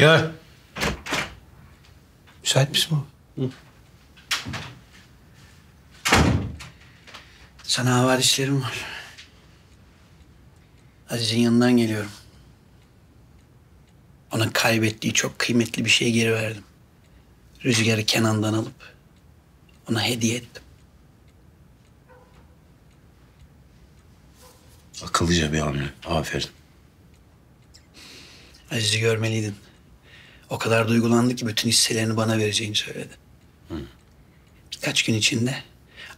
Gel. Müsait misin baba? Hı. Sana havale işlerim var. Aziz'in yanından geliyorum. Ona kaybettiği çok kıymetli bir şey geri verdim. Rüzgarı Kenan'dan alıp ona hediye ettim. Akıllıca bir hamle. Aferin. Aziz'i görmeliydin. O kadar duygulandı ki bütün hisselerini bana vereceğini söyledi. Hı. Birkaç gün içinde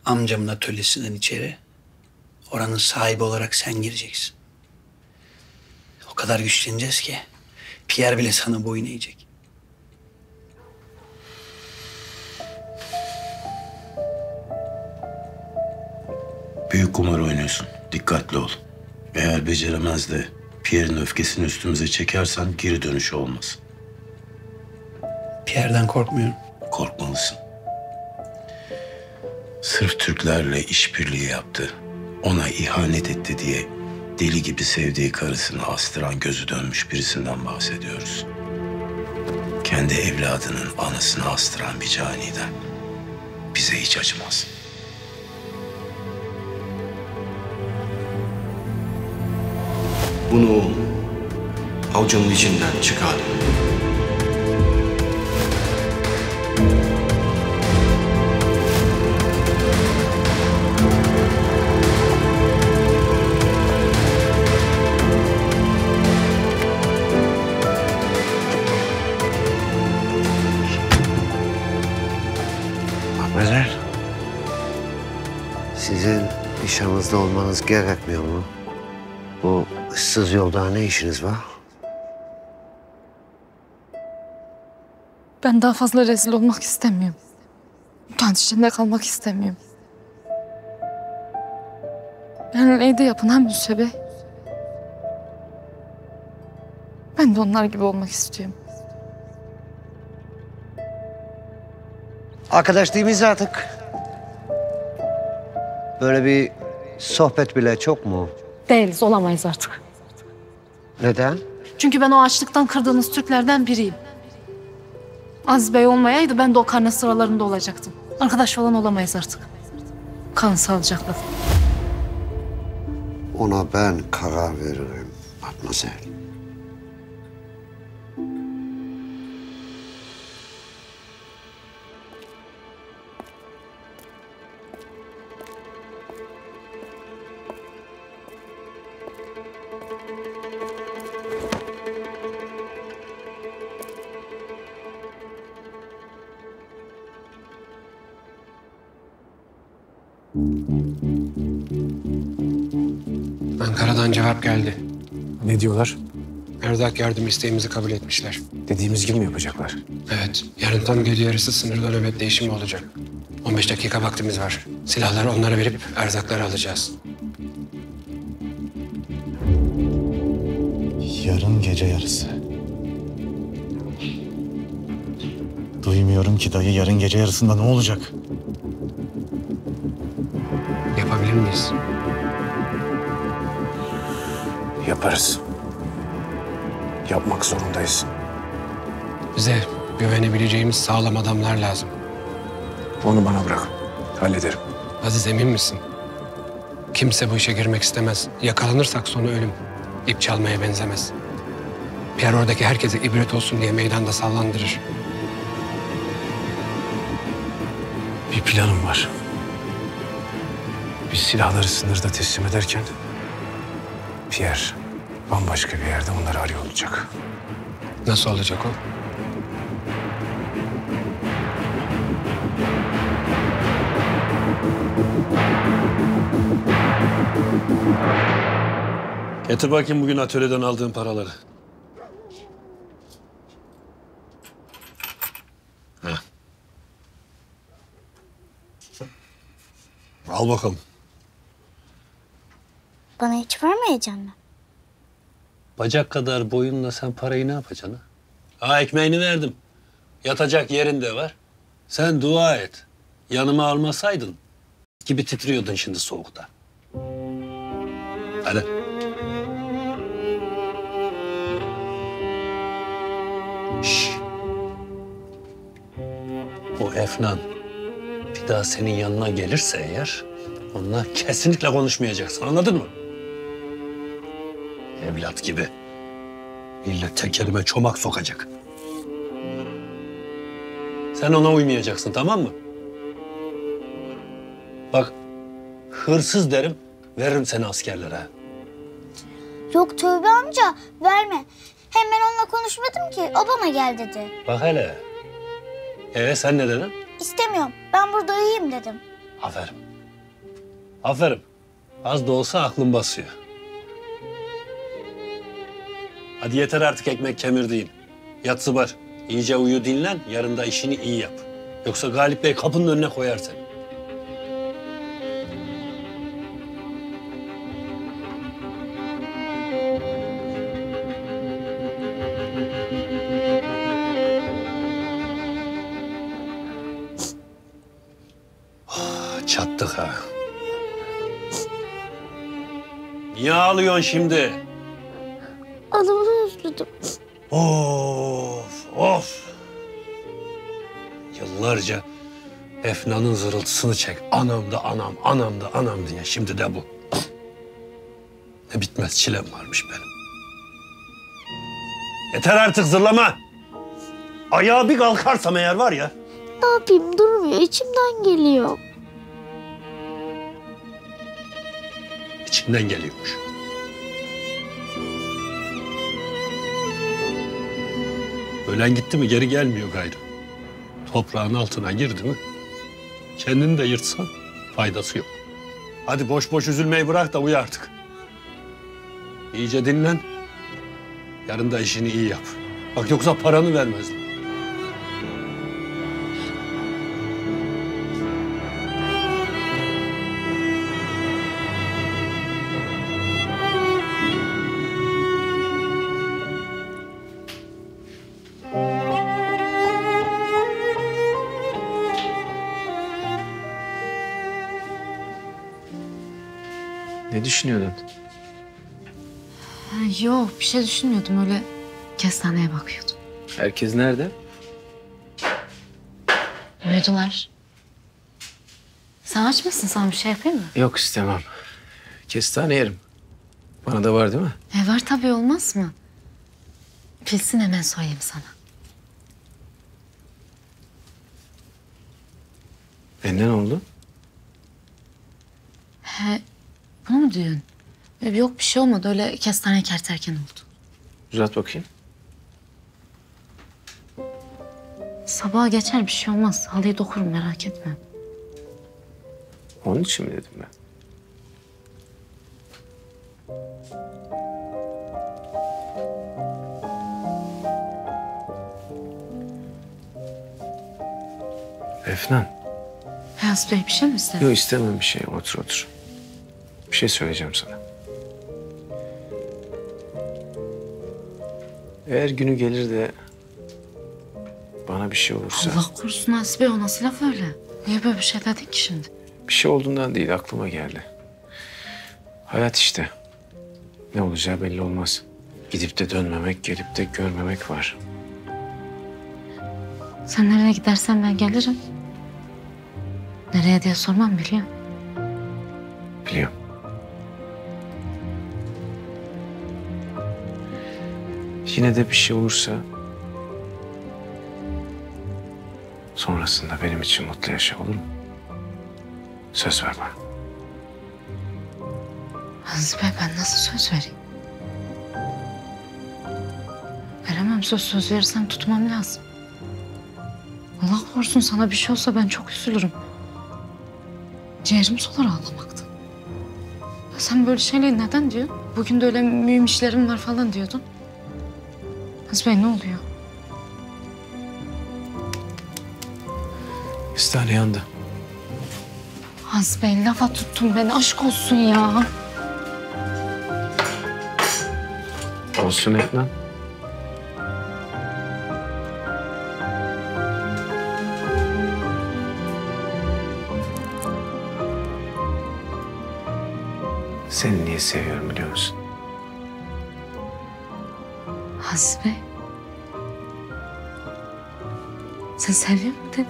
amcamın atölyesinden içeri oranın sahibi olarak sen gireceksin. O kadar güçleneceğiz ki Pierre bile sana boyun eğecek. Büyük kumar oynuyorsun. Dikkatli ol. Eğer beceremez de Pierre'in öfkesini üstümüze çekersen geri dönüşü olmaz. Pierre'den korkmuyorum. Korkmalısın. Sırf Türklerle işbirliği yaptı, ona ihanet etti diye deli gibi sevdiği karısını astıran gözü dönmüş birisinden bahsediyoruz. Kendi evladının anasını astıran bir caniden bize hiç acımaz. Bunu avucunun içinden çıkar. Patmazel, sizin nişanınızda olmanız gerekmiyor mu? Bu ıssız yolda ne işiniz var? Ben daha fazla rezil olmak istemiyorum. Utanç içinde kalmak istemiyorum. Ben neydi yapın hem Müsebe? Ben de onlar gibi olmak istiyorum. Arkadaş değil miyiz artık? Böyle bir sohbet bile çok mu? Değiliz, olamayız artık. Neden? Çünkü ben o açlıktan kırdığınız Türklerden biriyim. Aziz Bey olmayaydı ben de o karne sıralarında olacaktım. Arkadaş falan olamayız artık. Kan salacaklar. Ona ben karar veririm Patmazel. Ankara'dan cevap geldi. Ne diyorlar? Erdak yardım isteğimizi kabul etmişler. Dediğimiz gibi mi yapacaklar? Evet. Yarın tam gece yarısı sınırda nöbet değişimi olacak. 15 dakika vaktimiz var. Silahları onlara verip erzakları alacağız. Yarın gece yarısı. Duymuyorum ki dayı, yarın gece yarısında ne olacak? Yapabilir miyiz? Yaparız. Yapmak zorundayız. Bize güvenebileceğimiz sağlam adamlar lazım. Onu bana bırak. Hallederim. Aziz, emin misin? Kimse bu işe girmek istemez. Yakalanırsak sonu ölüm. İp çalmaya benzemez. Pierre oradaki herkese ibret olsun diye meydanda sallandırır. Bir planım var. Biz silahları sınırda teslim ederken Pierre bambaşka bir yerde onları arıyor olacak. Nasıl olacak o? Getir bakayım bugün atölyeden aldığın paraları. Heh. Al bakalım. Bana hiç vermeyeceksin mi? Bacak kadar boyunla sen parayı ne yapacaksın? Ha, ekmeğini verdim. Yatacak yerin de var. Sen dua et. Yanıma almasaydın gibi titriyordun şimdi soğukta. Hadi. Efnan bir daha senin yanına gelirse eğer onunla kesinlikle konuşmayacaksın, anladın mı? Evlat gibi. İlle tekerime çomak sokacak. Sen ona uymayacaksın, tamam mı? Bak, hırsız derim, veririm seni askerlere. Yok Tövbe amca, verme. Hem ben onunla konuşmadım ki, o bana gel dedi. Bak hele. Sen ne dedin? İstemiyorum, ben burada uyuyayım dedim. Aferin. Aferin. Az da olsa aklın basıyor. Hadi yeter artık ekmek kemir değil. Yat zıbar, iyice uyu dinlen, yarın da işini iyi yap. Yoksa Galip Bey kapının önüne koyar seni. Çattık ha. Niye ağlıyorsun şimdi? Adamı özledim. Of! Yıllarca Efna'nın zırıltısını çek. Anam da anam diye. Şimdi de bu. Ne bitmez çilem varmış benim. Yeter artık zırlama. Ayağa bir kalkarsam eğer var ya. Ne yapayım, durmuyor. İçimden geliyor. İçimden geliyormuş. Ölen gitti mi geri gelmiyor gayrı. Toprağın altına girdi mi kendini de yırtsan faydası yok. Hadi boş boş üzülmeyi bırak da uyu artık. İyice dinlen. Yarın da işini iyi yap. Bak yoksa paranı vermezler. Ne düşünüyordun? Yok, bir şey düşünmüyordum. Öyle kestaneye bakıyordum. Herkes nerede? Uyudular. Sen aç mısın? Sana bir şey yapayım mı? Yok, istemem. Kestane yerim. Bana da var değil mi? Var tabii, olmaz mı? Pilsin hemen soyayım sana. Benden oldu? Bunu mu diyorsun? Yok, bir şey olmadı. Öyle kestane kerterken oldu. Uzat bakayım. Sabaha geçer, bir şey olmaz. Halıyı dokurum, merak etme. Onun için mi dedim ben? Efnan. Beyaz Bey, bir şey mi istedin? Yok, istemem bir şey. Otur, otur. Bir şey söyleyeceğim sana. Eğer günü gelir de bana bir şey olursa... Allah korusun Aziz Bey, o nasıl laf öyle? Niye böyle bir şey dedin ki şimdi? Bir şey olduğundan değil, aklıma geldi. Hayat işte. Ne olacağı belli olmaz. Gidip de dönmemek, gelip de görmemek var. Sen nereye gidersen ben gelirim. Nereye diye sormam, biliyorum. Biliyorum. Yine de bir şey olursa sonrasında benim için mutlu yaşa, olur mu? Söz ver bana. Aziz Bey, ben nasıl söz vereyim? Veremem söz. Söz verirsem tutmam lazım. Allah korusun, sana bir şey olsa ben çok üzülürüm. Ciğerim solar ağlamaktan. Sen böyle şeyleri neden diyorsun? Bugün de öyle mühim işlerim var falan diyordun. Aziz Bey, ne oluyor? Kestane yandı. Aziz Bey, lafa tuttun beni. Aşk olsun ya. Olsun Efnan. Seni niye seviyorum biliyor musun? Aziz Bey, sen seviyor mu dedin?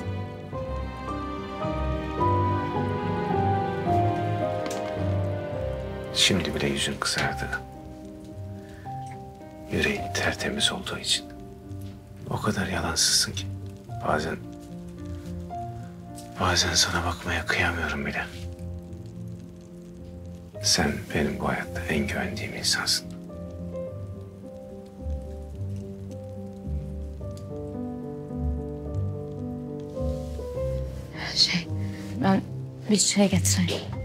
Şimdi bile yüzün kızardı. Yüreğin tertemiz olduğu için. O kadar yalansızsın ki. Bazen sana bakmaya kıyamıyorum bile. Sen benim bu hayatta en güvendiğim insansın. Ben bir şey getireyim.